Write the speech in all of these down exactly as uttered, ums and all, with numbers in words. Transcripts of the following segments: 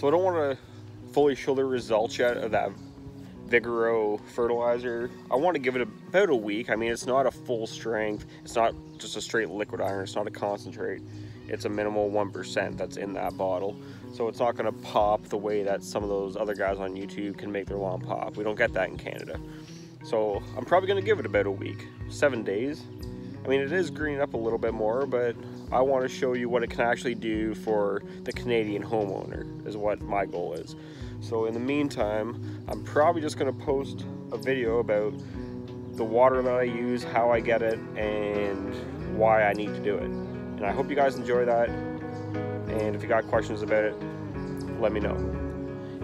So I don't want to fully show the results yet of that Vigoro fertilizer. I want to give it about a week. I mean, it's not a full strength. It's not just a straight liquid iron. It's not a concentrate. It's a minimal one percent that's in that bottle. So it's not going to pop the way that some of those other guys on YouTube can make their lawn pop. We don't get that in Canada. So I'm probably going to give it about a week, seven days. I mean, it is greening up a little bit more, but I want to show you what it can actually do for the Canadian homeowner is what my goal is. So in the meantime, I'm probably just going to post a video about the water that I use, how I get it, and why I need to do it. And I hope you guys enjoy that. And if you got questions about it, let me know.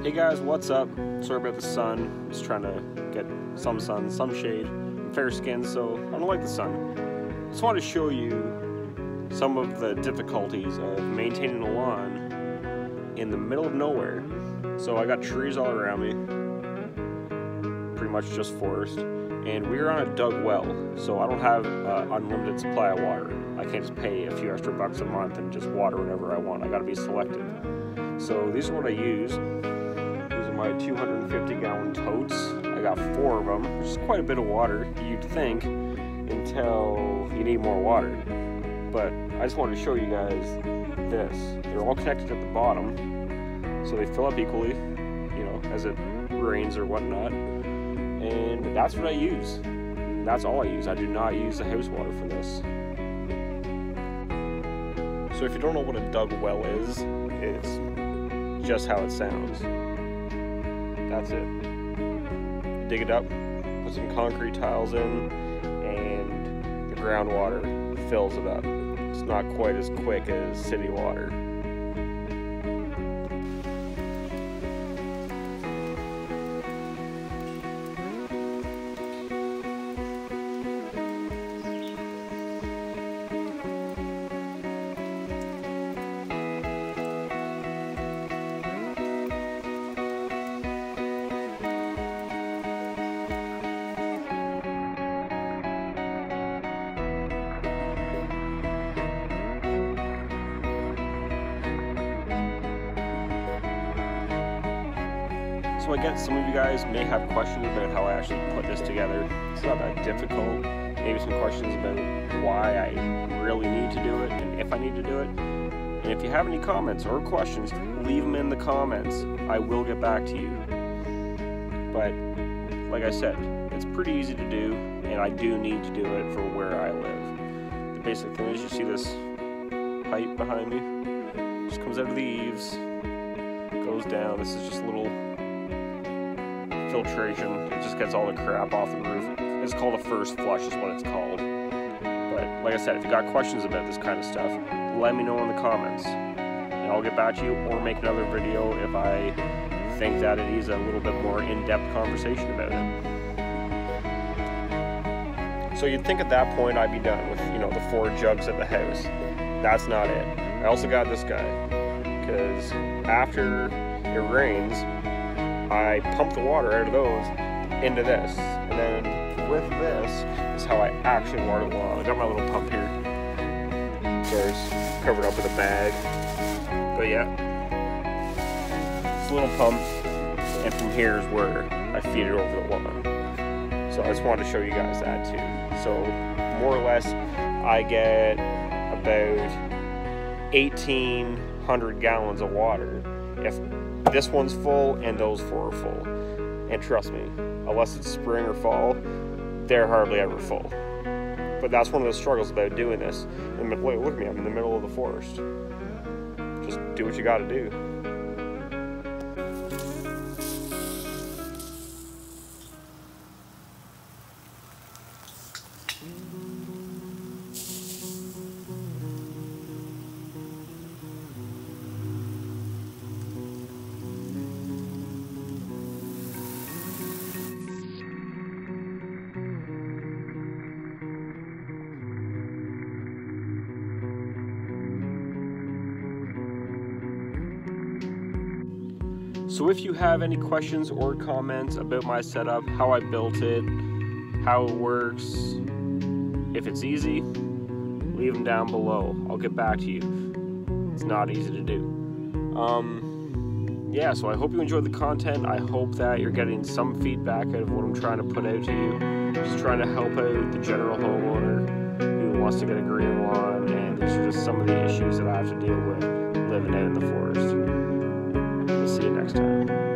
Hey guys, what's up? Sorry about the sun. Just trying to get some sun, some shade. I'm fair skinned, so I don't like the sun. Just want to show you some of the difficulties of maintaining a lawn in the middle of nowhere. So I got trees all around me, pretty much just forest, and we are on a dug well, so I don't have uh, unlimited supply of water. I can't just pay a few extra bucks a month and just water whenever I want. I gotta be selective. So these are what I use. These are my two hundred fifty gallon totes. I got four of them, which is quite a bit of water, you'd think, until you need more water. But I just wanted to show you guys this. They're all connected at the bottom, so they fill up equally, you know, as it rains or whatnot. And that's what I use. That's all I use. I do not use the house water for this. So if you don't know what a dug well is, it's just how it sounds. That's it. You dig it up, put some concrete tiles in, and the groundwater fills it up. It's not quite as quick as city water. So I guess some of you guys may have questions about how I actually put this together. It's not that difficult. Maybe some questions about why I really need to do it and if I need to do it. And if you have any comments or questions, leave them in the comments. I will get back to you. But like I said, it's pretty easy to do, and I do need to do it for where I live. The basic thing is, you see this pipe behind me? It just comes out of the eaves, goes down. This is just a little filtration. It just gets all the crap off the roof. It's called a first flush is what it's called. But like I said, if you got questions about this kind of stuff, let me know in the comments and I'll get back to you, or make another video if I think that it is a little bit more in-depth conversation about it. So you'd think at that point I'd be done with, you know, the four jugs at the house. That's not it. I also got this guy, because after it rains, I pump the water out of those into this, and then with this is how I actually water the lawn. I got my little pump here, of course, covered up with a bag, but yeah, it's a little pump, and from here is where I feed it over the lawn. So I just wanted to show you guys that too. So more or less, I get about eighteen hundred gallons of water if this one's full and those four are full. And trust me, unless it's spring or fall, they're hardly ever full. But that's one of the struggles about doing this. And look at me, I'm in the middle of the forest. Just do what you gotta do. So if you have any questions or comments about my setup, how I built it, how it works, if it's easy, leave them down below. I'll get back to you. It's not easy to do. Um, yeah, so I hope you enjoyed the content. I hope that you're getting some feedback out of what I'm trying to put out to you. Just trying to help out the general homeowner who wants to get a green lawn, and these are just some of the issues that I have to deal with living out in the forest. We'll see you next time.